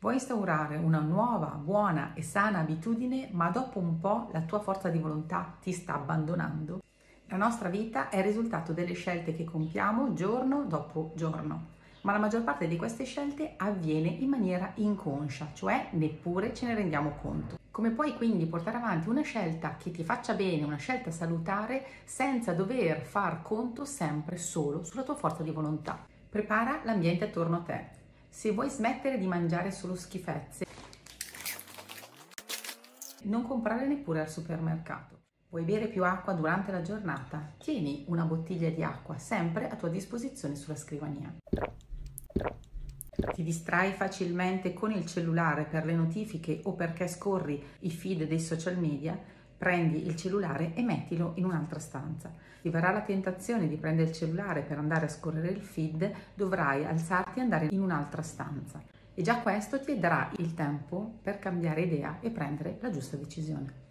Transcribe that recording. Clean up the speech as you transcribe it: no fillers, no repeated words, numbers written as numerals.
Vuoi instaurare una nuova, buona e sana abitudine, ma dopo un po' la tua forza di volontà ti sta abbandonando? La nostra vita è il risultato delle scelte che compiamo giorno dopo giorno, ma la maggior parte di queste scelte avviene in maniera inconscia, cioè neppure ce ne rendiamo conto. Come puoi quindi portare avanti una scelta che ti faccia bene, una scelta salutare, senza dover far conto sempre solo sulla tua forza di volontà? Prepara l'ambiente attorno a te. Se vuoi smettere di mangiare solo schifezze, non comprare neppure al supermercato. Vuoi bere più acqua durante la giornata? Tieni una bottiglia di acqua sempre a tua disposizione sulla scrivania. Ti distrai facilmente con il cellulare per le notifiche o perché scorri i feed dei social media? Prendi il cellulare e mettilo in un'altra stanza. Ti verrà la tentazione di prendere il cellulare per andare a scorrere il feed, dovrai alzarti e andare in un'altra stanza. E già questo ti darà il tempo per cambiare idea e prendere la giusta decisione.